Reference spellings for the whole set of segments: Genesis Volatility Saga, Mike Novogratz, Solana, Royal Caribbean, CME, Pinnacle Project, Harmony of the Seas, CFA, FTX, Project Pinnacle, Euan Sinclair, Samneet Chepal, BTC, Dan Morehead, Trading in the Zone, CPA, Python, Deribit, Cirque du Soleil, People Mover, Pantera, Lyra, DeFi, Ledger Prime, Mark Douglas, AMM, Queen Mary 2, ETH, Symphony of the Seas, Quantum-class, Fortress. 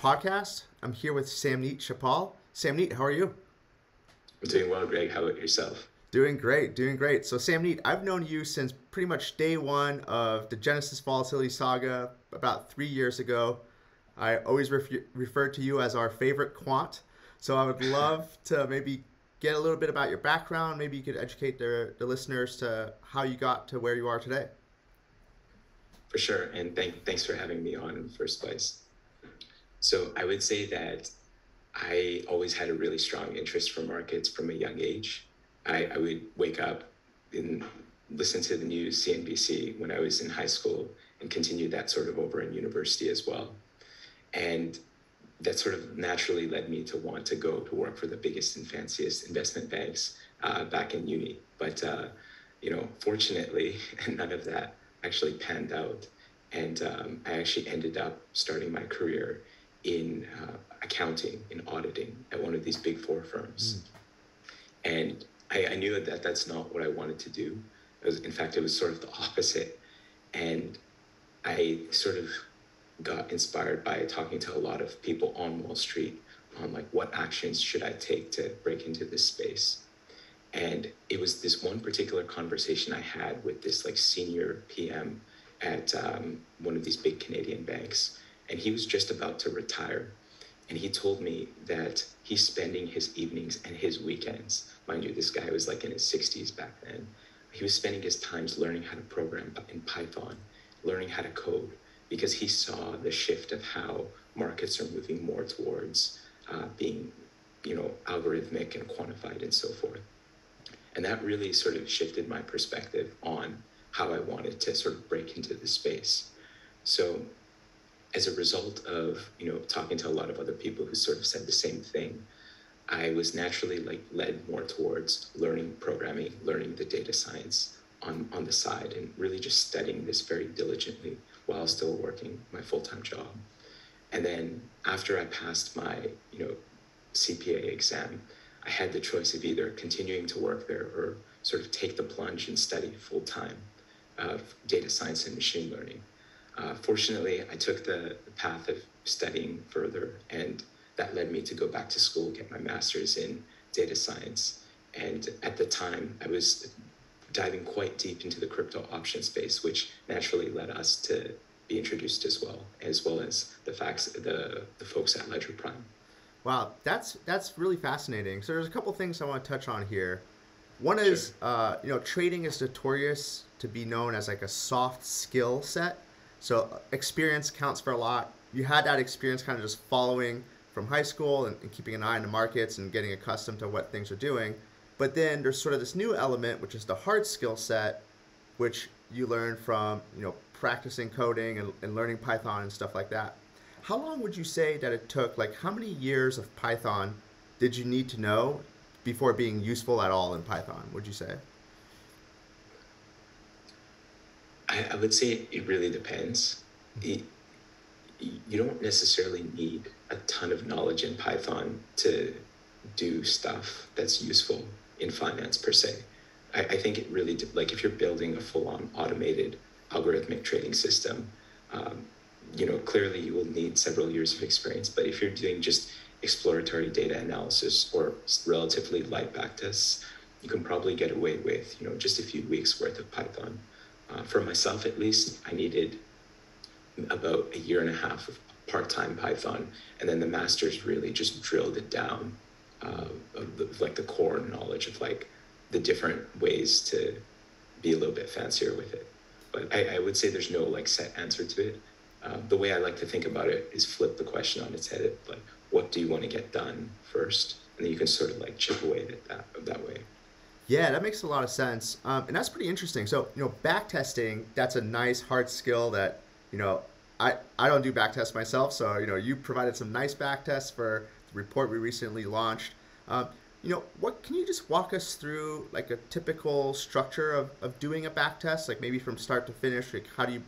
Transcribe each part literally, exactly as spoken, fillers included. podcast. I'm here with Samneet Chepal. Samneet, how are you? I'm doing well, Greg. How about yourself? Doing great, doing great. So Samneet, I've known you since pretty much day one of the Genesis Volatility Saga about three years ago. I always ref refer to you as our favorite quant. So I would love to maybe get a little bit about your background. Maybe you could educate the, the listeners to how you got to where you are today. For sure, and thank, thanks for having me on in the first place. So I would say that I always had a really strong interest for markets from a young age. I, I would wake up and listen to the news, C N B C, when I was in high school, and continued that sort of over in university as well. And that sort of naturally led me to want to go to work for the biggest and fanciest investment banks uh, back in uni. But, uh, you know, fortunately, none of that actually panned out. And um, I actually ended up starting my career in uh, accounting, in auditing at one of these big four firms. Mm. And I, I knew that that's not what I wanted to do. It was, in fact, it was sort of the opposite. And I sort of got inspired by talking to a lot of people on Wall Street on like, what actions should I take to break into this space? And it was this one particular conversation I had with this like senior P M at um, one of these big Canadian banks. And he was just about to retire. And he told me that he's spending his evenings and his weekends. Mind you, this guy was like in his sixties back then. He was spending his times learning how to program in Python, learning how to code, because he saw the shift of how markets are moving more towards uh, being, you know, algorithmic and quantified and so forth. And that really sort of shifted my perspective on how I wanted to sort of break into the space. So as a result of, you know, talking to a lot of other people who sort of said the same thing, I was naturally like led more towards learning programming, learning the data science on, on the side, and really just studying this very diligently while still working my full-time job. And then after I passed my, you know, C P A exam, I had the choice of either continuing to work there or sort of take the plunge and study full-time of data science and machine learning. Uh, fortunately, I took the path of studying further, and that led me to go back to school, get my master's in data science. And at the time, I was diving quite deep into the crypto option space, which naturally led us to be introduced as well, as well as the facts, the, the folks at Ledger Prime. Wow, that's that's really fascinating. So there's a couple things I want to touch on here. One is, sure. uh, you know, trading is notorious to be known as like a soft skill set. So experience counts for a lot. You had that experience kind of just following from high school and, and keeping an eye on the markets and getting accustomed to what things are doing. But then there's sort of this new element, which is the hard skill set, which you learn from, you know, practicing coding and, and learning Python and stuff like that. How long would you say that it took? Like, how many years of Python did you need to know before being useful at all in Python, would you say? I, I would say it really depends. It, you don't necessarily need a ton of knowledge in Python to do stuff that's useful in finance per se. I, I think it really, like if you're building a full-on automated algorithmic trading system, um, you know, clearly you will need several years of experience, but if you're doing just exploratory data analysis or relatively light backtests, you can probably get away with, you know, just a few weeks worth of Python. Uh, for myself, at least, I needed about a year and a half of part-time Python, and then the master's really just drilled it down, uh, of the, like the core knowledge of like the different ways to be a little bit fancier with it. But I, I would say there's no like set answer to it. Uh, the way I like to think about it is flip the question on its head, like what do you want to get done first? And then you can sort of like chip away at that that way. Yeah, that makes a lot of sense. Um, and that's pretty interesting. So, you know, backtesting, that's a nice hard skill that, you know, I, I don't do backtests myself. So, you know, you provided some nice backtests for the report we recently launched. Um, you know, what can you just walk us through like a typical structure of, of doing a backtest, like maybe from start to finish, like how do you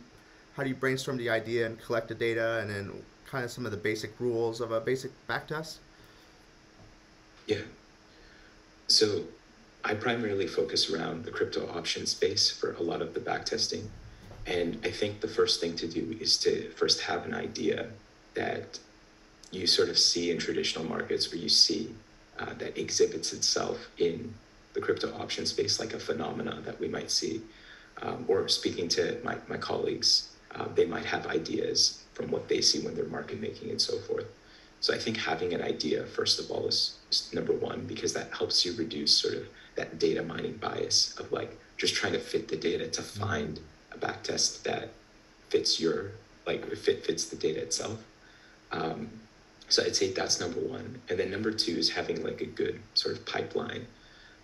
How do you brainstorm the idea and collect the data, and then kind of some of the basic rules of a basic backtest? Yeah. So I primarily focus around the crypto option space for a lot of the backtesting. And I think the first thing to do is to first have an idea that you sort of see in traditional markets, where you see uh, that exhibits itself in the crypto option space, like a phenomena that we might see. Um, or speaking to my, my colleagues, uh, they might have ideas from what they see when they're market making and so forth. So I think having an idea, first of all, is, is number one, because that helps you reduce sort of that data mining bias of like just trying to fit the data to find a backtest that fits your, like fit fits the data itself. Um, so I'd say that's number one. And then number two is having like a good sort of pipeline.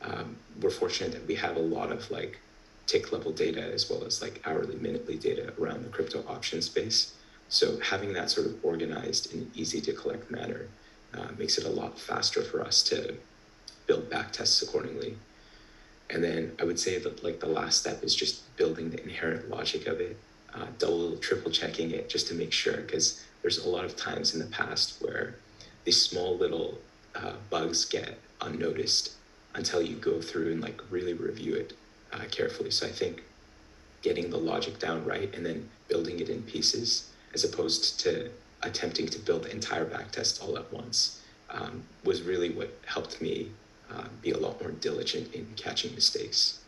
Um, we're fortunate that we have a lot of like tick level data as well as like hourly, minutely data around the crypto option space. So having that sort of organized and easy to collect manner uh, makes it a lot faster for us to build back tests accordingly. And then I would say that like the last step is just building the inherent logic of it, uh, double, triple checking it just to make sure, because there's a lot of times in the past where these small little uh, bugs get unnoticed until you go through and like really review it uh, carefully. So I think getting the logic down right and then building it in pieces, as opposed to attempting to build the entire backtest all at once, um, was really what helped me uh, be a lot more diligent in catching mistakes.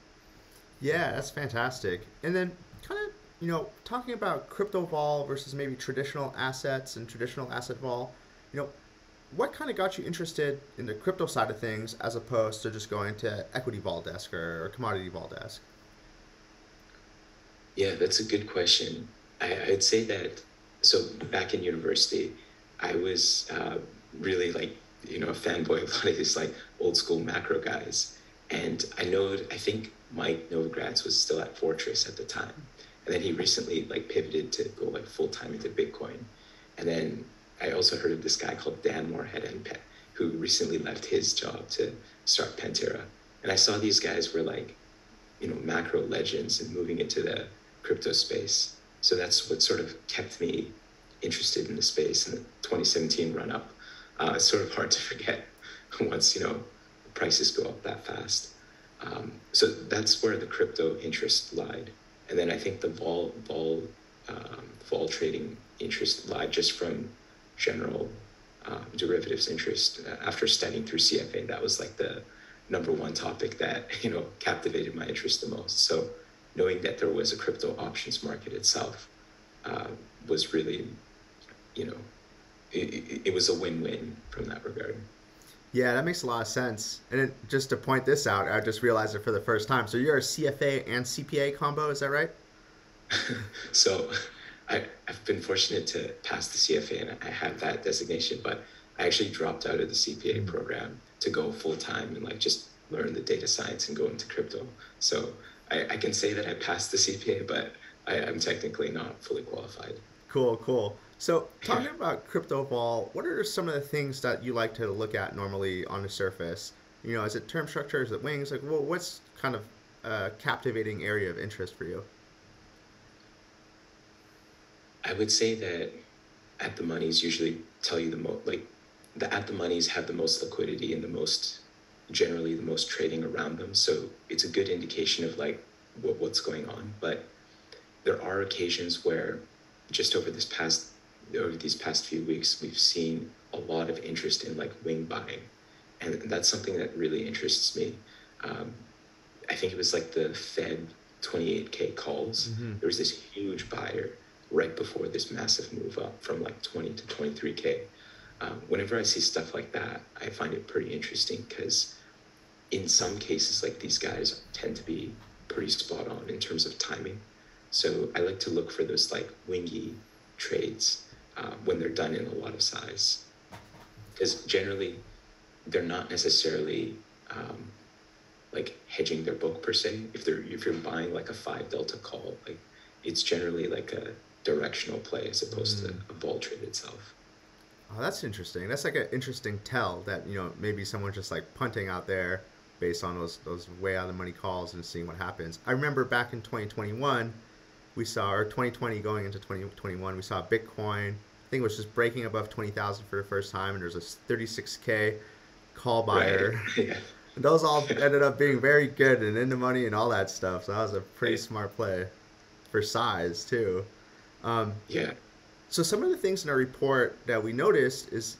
Yeah, that's fantastic. And then kind of, you know, talking about crypto vol versus maybe traditional assets and traditional asset vol, you know, what kind of got you interested in the crypto side of things as opposed to just going to equity vol desk or, or commodity vol desk? Yeah, that's a good question. I, I'd say that, so back in university, I was uh, really like, you know, a fanboy of a lot of these like old school macro guys. And I know, I think Mike Novogratz was still at Fortress at the time. And then he recently like pivoted to go like full time into Bitcoin. And then I also heard of this guy called Dan Morehead, who recently left his job to start Pantera. And I saw these guys were like, you know, macro legends and moving into the crypto space. So that's what sort of kept me interested in the space in the twenty seventeen run up. Uh, it's sort of hard to forget once, you know, prices go up that fast. Um, so that's where the crypto interest lied. And then I think the vol, vol, um, vol trading interest lied just from general um, derivatives interest. After studying through C F A, that was like the number one topic that, you know, captivated my interest the most. So knowing that there was a crypto options market itself uh, was really, you know, it, it was a win-win from that regard. Yeah, that makes a lot of sense. And it, just to point this out, I just realized it for the first time. So you're a C F A and C P A combo, is that right? So I, I've been fortunate to pass the C F A and I have that designation, but I actually dropped out of the C P A program to go full-time and like just learn the data science and go into crypto. So I, I can say that I passed the C P A, but I, I'm technically not fully qualified. Cool, cool. So talking about crypto vol, what are some of the things that you like to look at normally on the surface? You know, is it term structure? Is it wings? Like, well, what's kind of a captivating area of interest for you? I would say that at the monies usually tell you the most, like the at the monies have the most liquidity and the most, generally the most trading around them. So it's a good indication of like what, what's going on. But there are occasions where just over this past, over these past few weeks, we've seen a lot of interest in like wing buying. And that's something that really interests me. Um, I think it was like the Fed twenty-eight K calls. Mm-hmm. There was this huge buyer right before this massive move up from like twenty to twenty-three K. Um, whenever I see stuff like that, I find it pretty interesting because in some cases, like these guys tend to be pretty spot on in terms of timing. So I like to look for those like wingy trades uh, when they're done in a lot of size, because generally they're not necessarily um, like hedging their book per se. If they're, if you're buying like a five delta call, like it's generally like a directional play as opposed mm. to a vol trade itself. Oh, that's interesting. That's like an interesting tell that, you know, maybe someone's just like punting out there based on those those way out of the money calls and seeing what happens. I remember back in twenty twenty-one, we saw, or twenty twenty going into twenty twenty-one, we saw Bitcoin, I think it was just breaking above twenty thousand for the first time, and there's a thirty-six K call buyer. Right. Yeah. Those all ended up being very good and in the money and all that stuff. So that was a pretty right. smart play for size too. Um, yeah. So some of the things in our report that we noticed is,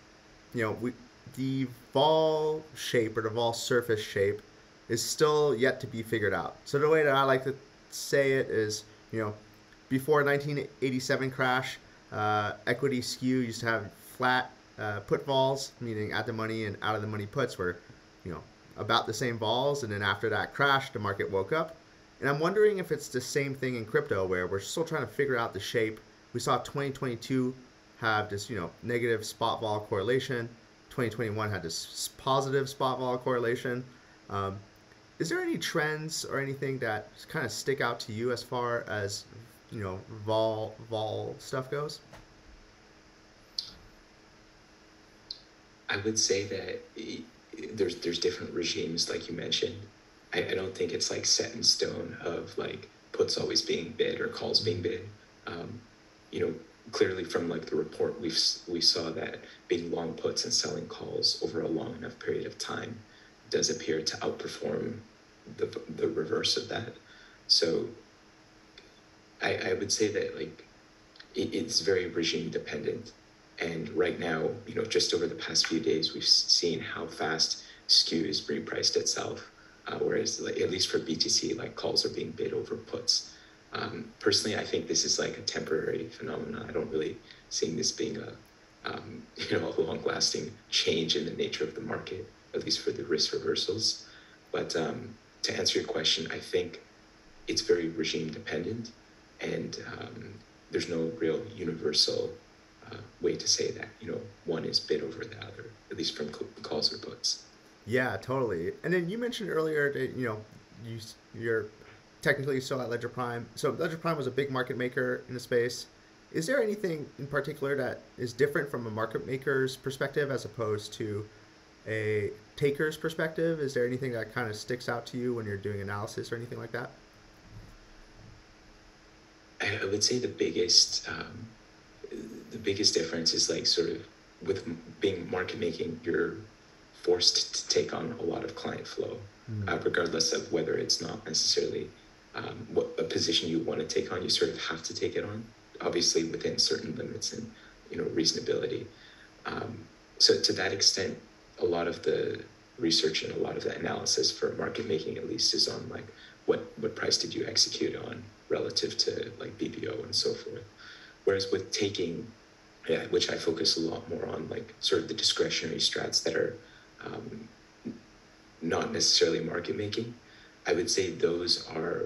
you know, we, the vol shape or the vol surface shape is still yet to be figured out. So the way that I like to say it is, you know, before nineteen eighty-seven crash, uh, equity skew used to have flat uh, put vols, meaning at the money and out of the money puts were, you know, about the same vols. And then after that crash, the market woke up. And I'm wondering if it's the same thing in crypto where we're still trying to figure out the shape. We saw twenty twenty-two have this, you know, negative spot vol correlation. twenty twenty-one had this positive spot vol correlation. Um, Is there any trends or anything that kind of stick out to you as far as, you know, vol vol stuff goes? I would say that there's there's different regimes, like you mentioned. I, I don't think it's like set in stone of like puts always being bid or calls being bid. Um, you know, clearly from like the report, we we saw that being long puts and selling calls over a long enough period of time does appear to outperform the the reverse of that. So I, I would say that like it, it's very regime dependent. And right now, you know, just over the past few days, we've seen how fast skew has repriced itself. Uh, whereas like, at least for B T C, like calls are being bid over puts. Um, personally, I think this is like a temporary phenomenon. I don't really see this being a um, you know, a long lasting change in the nature of the market, at least for the risk reversals. But um, to answer your question, I think it's very regime dependent, and um, there's no real universal uh, way to say that, you know, one is bid over the other, at least from calls or puts. Yeah, totally. And then you mentioned earlier that, you know, you, you're technically still at Ledger Prime. So Ledger Prime was a big market maker in the space. Is there anything in particular that is different from a market maker's perspective as opposed to a taker's perspective? Is there anything that kind of sticks out to you when you're doing analysis or anything like that? I would say the biggest um, the biggest difference is like sort of with being market making, you're forced to take on a lot of client flow, mm-hmm. uh, regardless of whether it's not necessarily um, what a position you want to take on. You sort of have to take it on, obviously within certain limits and, you know, reasonability. Um, so to that extent, a lot of the research and a lot of the analysis for market making, at least, is on like what what price did you execute on relative to like B B O and so forth. Whereas with taking, yeah, which I focus a lot more on like sort of the discretionary strats that are um, not necessarily market making, I would say those are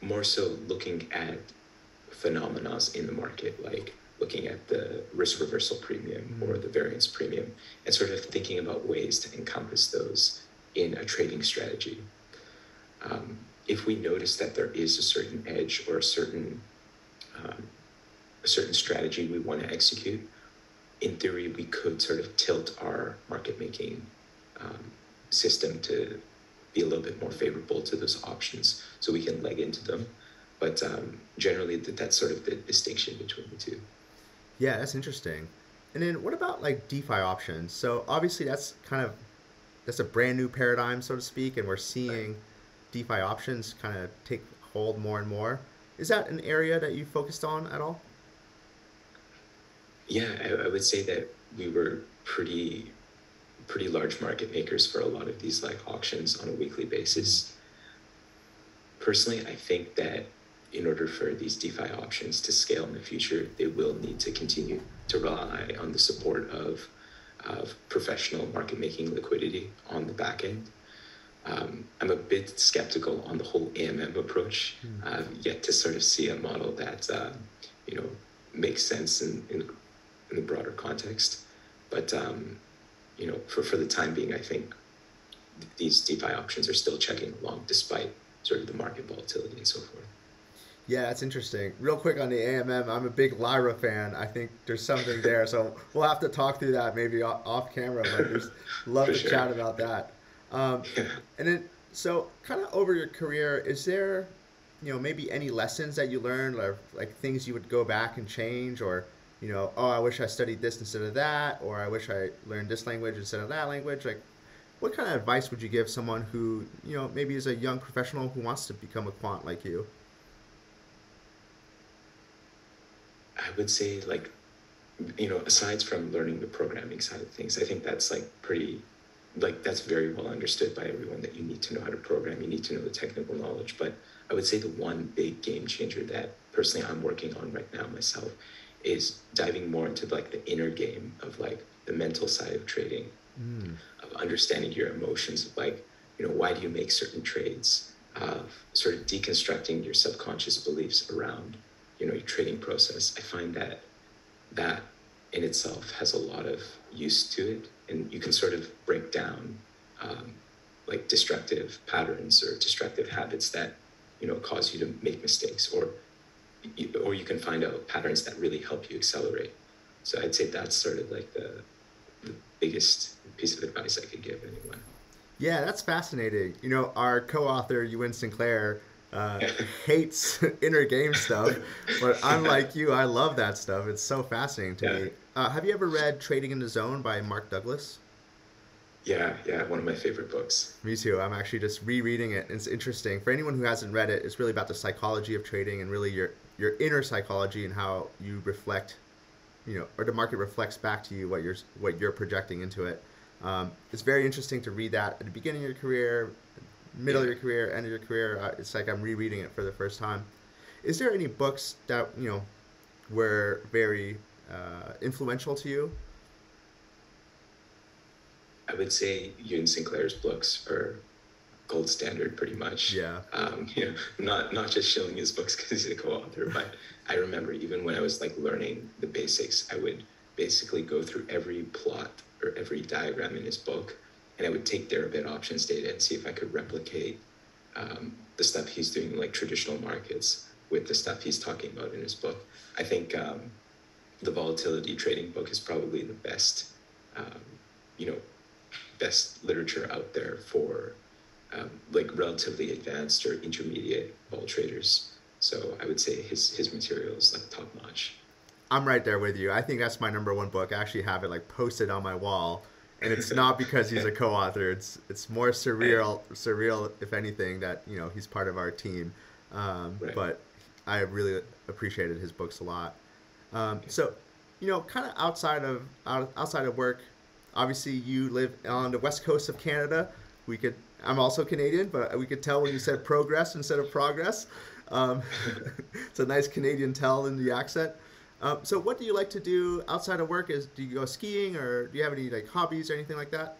more so looking at phenomena in the market, like looking at the risk reversal premium or the variance premium, and sort of thinking about ways to encompass those in a trading strategy. Um, if we notice that there is a certain edge or a certain, um, a certain strategy we want to execute, in theory, we could sort of tilt our market making um, system to be a little bit more favorable to those options so we can leg into them. But um, generally, that, that's sort of the distinction between the two. Yeah, that's interesting. And then what about like DeFi options? So obviously that's kind of, that's a brand new paradigm, so to speak, and we're seeing DeFi options kind of take hold more and more. Is that an area that you focused on at all? Yeah, I, I would say that we were pretty, pretty large market makers for a lot of these like auctions on a weekly basis. Personally, I think that in order for these DeFi options to scale in the future, they will need to continue to rely on the support of, of professional market making liquidity on the back end. Um, I'm a bit skeptical on the whole A M M approach. Mm. I've yet to sort of see a model that uh, you know, makes sense in, in, in the broader context. But um, you know, for, for the time being, I think th these DeFi options are still chugging along despite sort of the market volatility and so forth. Yeah, that's interesting. Real quick on the A M M, I'm a big Lyra fan. I think there's something there, so we'll have to talk through that maybe off camera, but just love to sure. chat about that. Um, yeah. And then, so kind of over your career, is there, you know, maybe any lessons that you learned or like things you would go back and change, or, you know, oh, I wish I studied this instead of that, or I wish I learned this language instead of that language? Like, what kind of advice would you give someone who, you know, maybe is a young professional who wants to become a quant like you? I would say, like, you know, aside from learning the programming side of things, I think that's like pretty, like that's very well understood by everyone that you need to know how to program, you need to know the technical knowledge. But I would say the one big game changer that personally I'm working on right now myself is diving more into like the inner game of like the mental side of trading, mm. of understanding your emotions, of like, you know, why do you make certain trades, of sort of deconstructing your subconscious beliefs around, you know, your trading process. I find that that in itself has a lot of use to it. And you can sort of break down um, like destructive patterns or destructive habits that, you know, cause you to make mistakes, or, or you can find out patterns that really help you accelerate. So I'd say that's sort of like the, the biggest piece of advice I could give anyone. Yeah, that's fascinating. You know, our co-author, Euan Sinclair, uh, hates inner game stuff, but I'm like you, I love that stuff. It's so fascinating to yeah. me. Uh, have you ever read Trading in the Zone by Mark Douglas? Yeah, yeah, one of my favorite books. Me too. I'm actually just rereading it. It's interesting. For anyone who hasn't read it, it's really about the psychology of trading and really your, your inner psychology and how you reflect, you know, or the market reflects back to you what you're, what you're projecting into it. Um, it's very interesting to read that at the beginning of your career, middle yeah. of your career, end of your career. Uh, it's like I'm rereading it for the first time. Is there any books that, you know, were very uh, influential to you? I would say Euan Sinclair's books are gold standard, pretty much. Yeah. Um, you know, not not just shilling his books because he's a co-author, but I remember even when I was like learning the basics, I would basically go through every plot or every diagram in his book, and I would take Deribit options data and see if I could replicate um, the stuff he's doing in like traditional markets with the stuff he's talking about in his book. I think um, the volatility trading book is probably the best, um, you know, best literature out there for um, like relatively advanced or intermediate vol traders. So I would say his his material is like top notch. I'm right there with you. I think that's my number one book. I actually have it like posted on my wall, and it's not because he's a co-author. It's it's more surreal, surreal if anything, that, you know, he's part of our team. Um, right. But I really appreciated his books a lot. Um, so, you know, kind of outside of out, outside of work, obviously you live on the west coast of Canada. We could. I'm also Canadian, but we could tell when you said progress instead of progress. Um, it's a nice Canadian tell in the accent. Um, so what do you like to do outside of work? Is do you go skiing, or do you have any like hobbies or anything like that?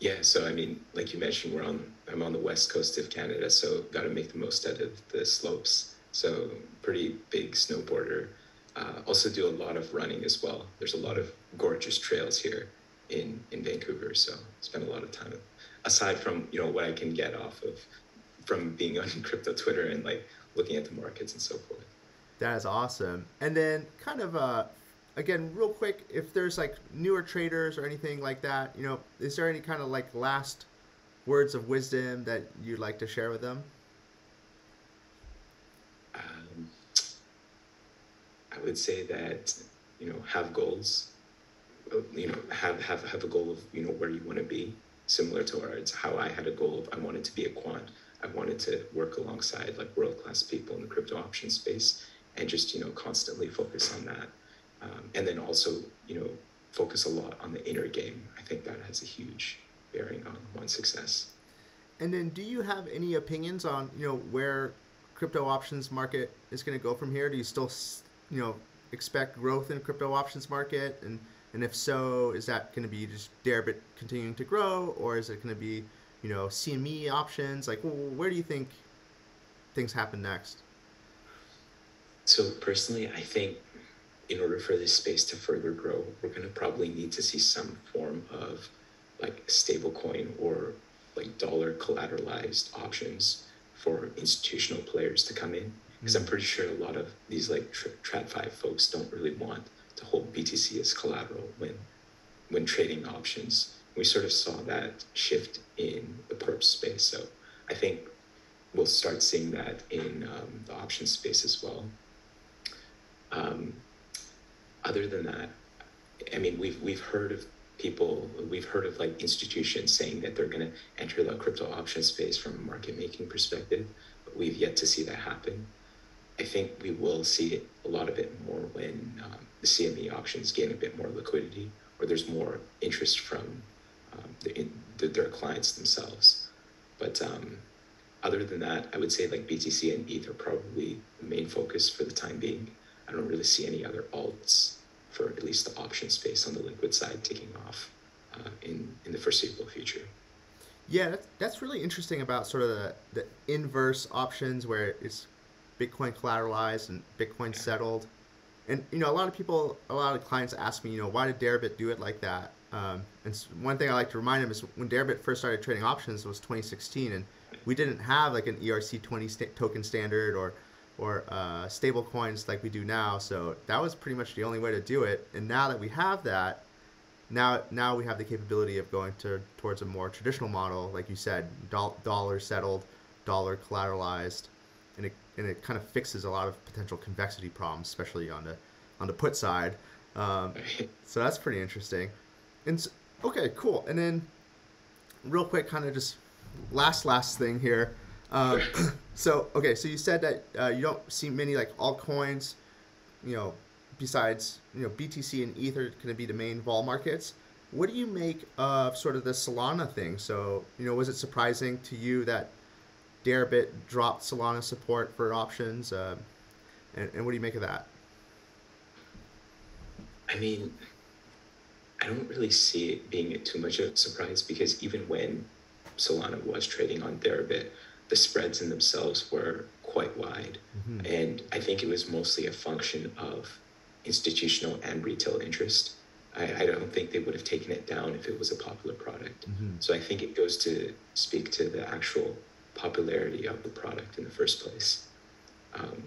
Yeah, so I mean, like you mentioned, we're on I'm on the west coast of Canada, so got to make the most out of the slopes. So pretty big snowboarder. Uh, also do a lot of running as well. There's a lot of gorgeous trails here in in Vancouver, so spend a lot of time aside from, you know, what I can get off of from being on crypto Twitter and like looking at the markets and so forth. That is awesome. And then kind of, uh, again, real quick, if there's like newer traders or anything like that, you know, is there any kind of like last words of wisdom that you'd like to share with them? Um, I would say that, you know, have goals, you know, have, have, have a goal of, you know, where you want to be, similar to where it's how I had a goal of I wanted to be a quant. I wanted to work alongside like world-class people in the crypto option space. And just, you know, constantly focus on that. Um, and then also, you know, focus a lot on the inner game. I think that has a huge bearing on one's success. And then do you have any opinions on, you know, where crypto options market is going to go from here? Do you still, you know, expect growth in crypto options market? And, and if so, is that going to be just Deribit continuing to grow? Or is it going to be, you know, C M E options? Like, where do you think things happen next? So personally, I think in order for this space to further grow, we're going to probably need to see some form of like stablecoin or like dollar collateralized options for institutional players to come in. Because I'm pretty sure a lot of these like trad five folks don't really want to hold B T C as collateral when when trading options. We sort of saw that shift in the perp space. So I think we'll start seeing that in um, the option space as well. Um, other than that, I mean, we've we've heard of people, we've heard of like institutions saying that they're going to enter the crypto option space from a market making perspective, but we've yet to see that happen. I think we will see it a lot a bit more when um, the C M E auctions gain a bit more liquidity, or there's more interest from um, the, in, the, their clients themselves. But um, other than that, I would say like B T C and E T H are probably the main focus for the time being. I don't really see any other alts for at least the option space on the liquid side taking off uh, in, in the foreseeable future. Yeah, that's, that's really interesting about sort of the, the inverse options where it's Bitcoin collateralized and Bitcoin settled. And, you know, a lot of people, a lot of clients ask me, you know, why did Deribit do it like that? Um, and one thing I like to remind them is when Deribit first started trading options, it was twenty sixteen, and we didn't have like an E R C twenty st token standard or or uh, stable coins like we do now. So that was pretty much the only way to do it. And now that we have that, now now we have the capability of going to towards a more traditional model, like you said, do dollar settled, dollar collateralized, and it and it kind of fixes a lot of potential convexity problems, especially on the on the put side. Um, so that's pretty interesting. And so, okay, cool. And then real quick, kind of just last last thing here. Um, so okay, so you said that uh, you don't see many like altcoins, you know, besides, you know, B T C and E T H are going to be the main vol markets. What do you make of sort of the Solana thing? So, you know, was it surprising to you that Deribit dropped Solana support for options? Uh, and, and what do you make of that? I mean, I don't really see it being too much of a surprise, because even when Solana was trading on Deribit, the spreads in themselves were quite wide. Mm-hmm. And I think it was mostly a function of institutional and retail interest. I, I don't think they would have taken it down if it was a popular product. Mm-hmm. So I think it goes to speak to the actual popularity of the product in the first place. Um,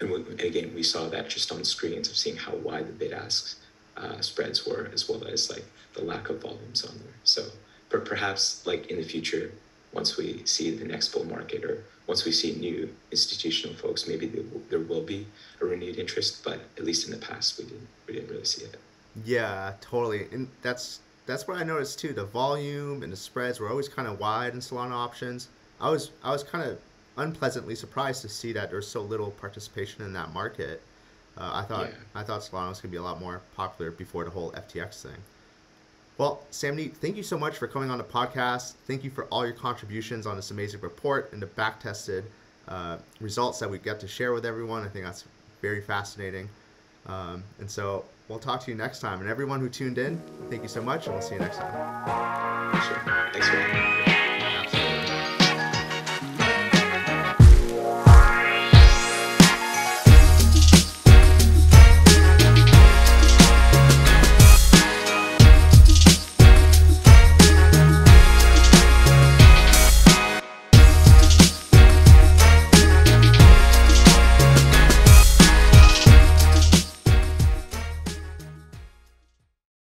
and, we, and again, we saw that just on screens of seeing how wide the bid-ask uh, spreads were, as well as like the lack of volumes on there. So per perhaps like in the future, once we see the next bull market, or once we see new institutional folks, maybe there will be a renewed interest, but at least in the past, we didn't, we didn't really see it. Yeah, totally. And that's, that's what I noticed too. The volume and the spreads were always kind of wide in Solana options. I was, I was kind of unpleasantly surprised to see that there's so little participation in that market. Uh, I thought, yeah. I thought Solana was going to be a lot more popular before the whole F T X thing. Well, Samneet, thank you so much for coming on the podcast. Thank you for all your contributions on this amazing report and the back-tested uh, results that we got to share with everyone. I think that's very fascinating. Um, and so we'll talk to you next time. And everyone who tuned in, thank you so much, and we'll see you next time. Sure. Thanks, man.